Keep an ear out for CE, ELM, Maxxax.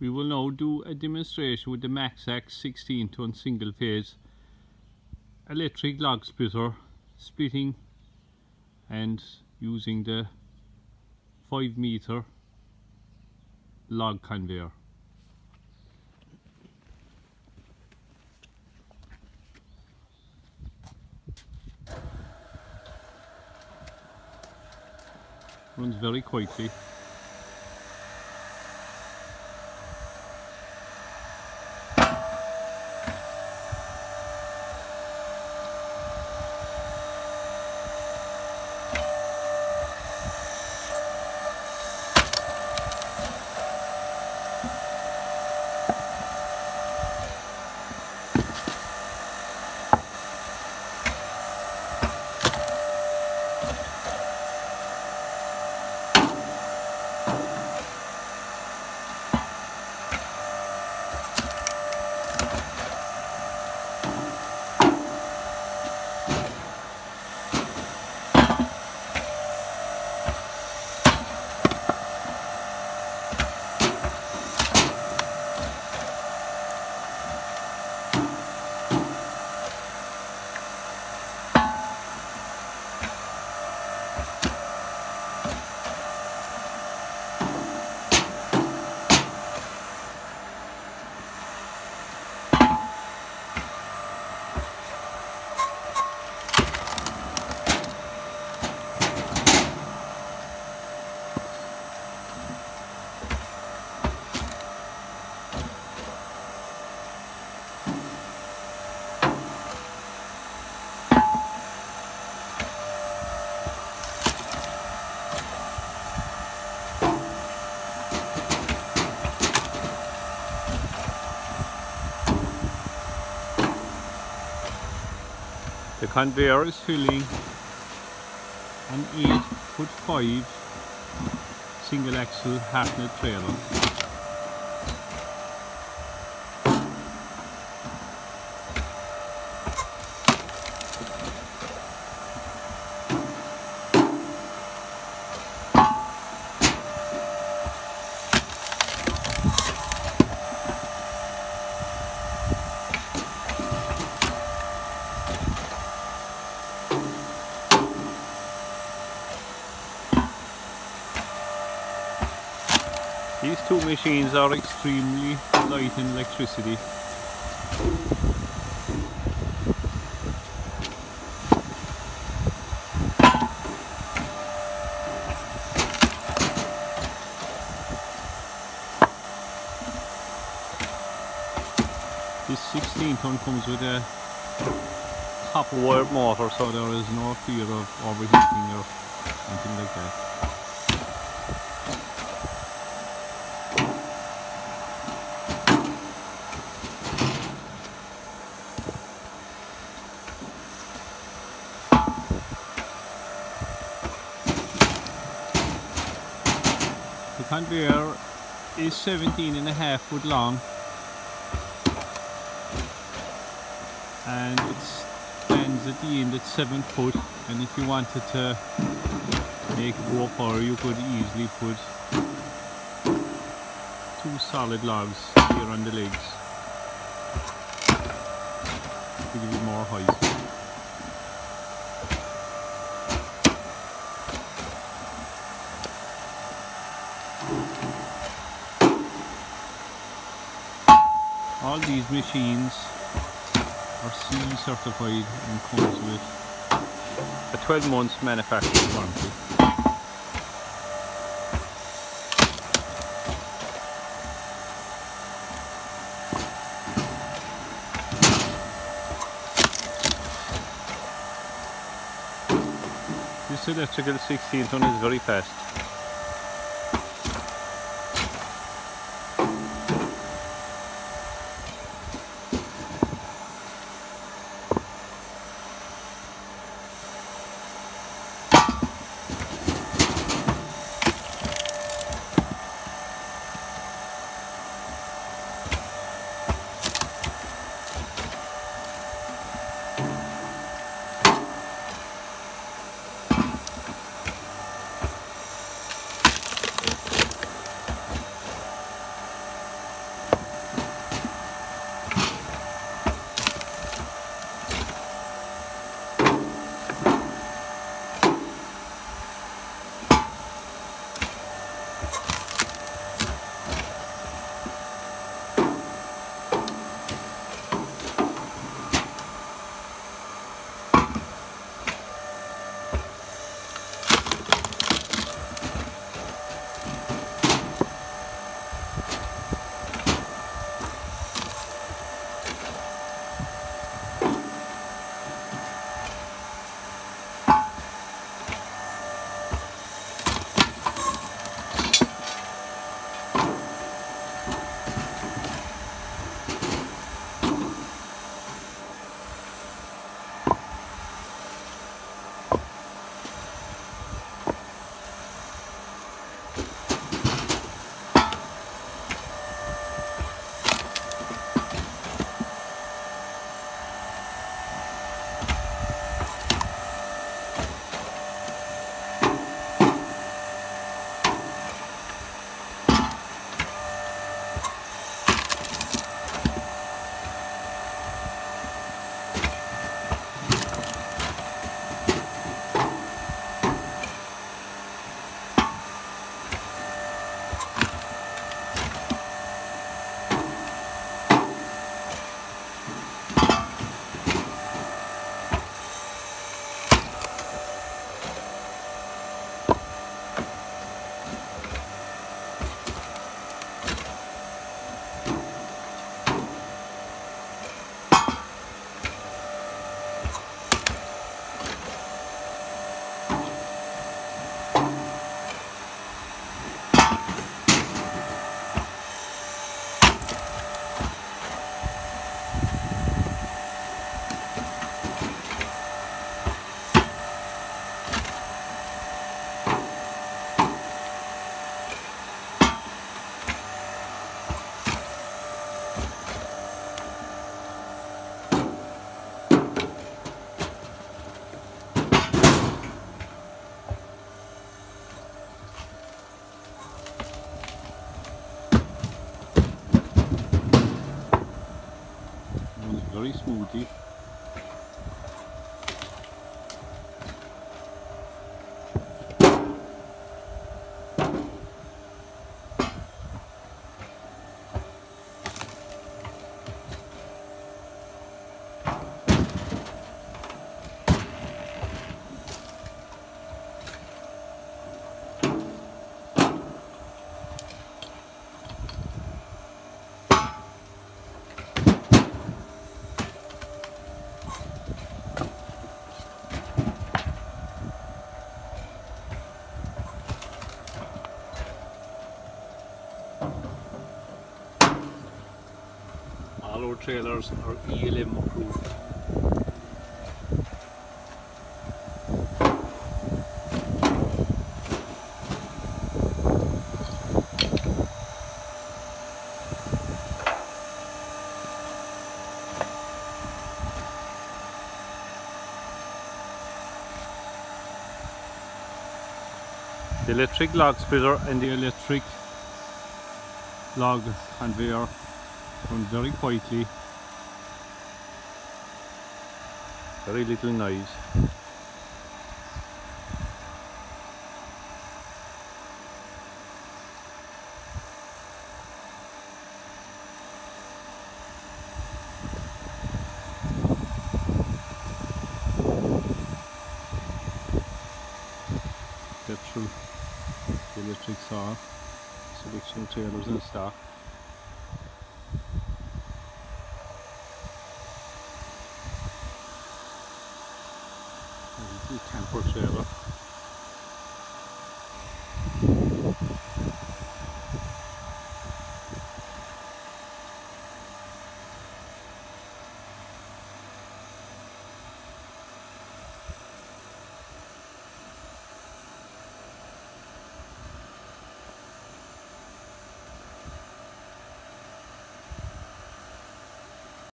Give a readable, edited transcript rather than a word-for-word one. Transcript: We will now do a demonstration with the Maxxax 16-ton single-phase electric log splitter, splitting and using the 5-meter log conveyor. Runs very quickly. The conveyor is filling an 8'5" single axle half-net trailer. These two machines are extremely light in electricity. This 16-ton comes with a copper wire motor, so there is no fear of overheating or anything like that. The conveyor is 17.5 foot long and it stands at the end at 7 foot, and if you wanted to make it go far, you could easily put two solid logs here on the legs to give it more height. All these machines are CE certified and comes with a 12-month manufacturer's warranty. This electrical 16-ton is very fast. very smoothly. All trailers are ELM approved. The electric log splitter and the electric log conveyor run very quietly, very little noise. Petrol, electric saw, selection trailers in stock. Camper trailer.